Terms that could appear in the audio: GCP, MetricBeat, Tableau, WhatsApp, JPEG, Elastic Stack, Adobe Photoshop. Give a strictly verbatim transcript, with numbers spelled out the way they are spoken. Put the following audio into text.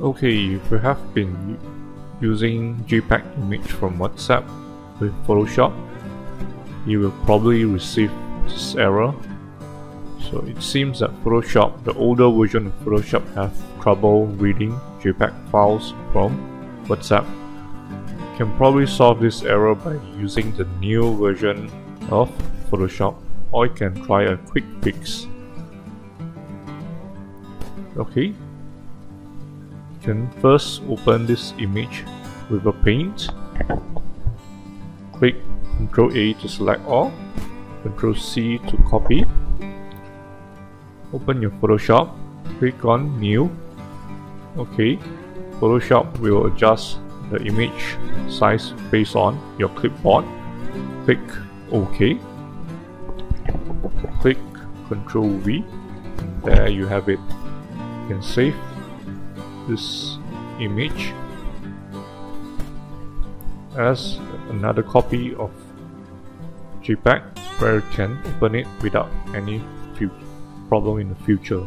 Okay, if you have been using JPEG image from WhatsApp with Photoshop, you will probably receive this error. So it seems that Photoshop, the older version of Photoshop, have trouble reading JPEG files from WhatsApp. You can probably solve this error by using the new version of Photoshop, or you can try a quick fix. Okay. You can first open this image with a paint. Click control A to select all, control C to copy. Open your Photoshop, click on new. Okay, Photoshop will adjust the image size based on your clipboard. Click OK. Click control V. And there you have it. You can save this image as another copy of JPEG where you can open it without any problem in the future.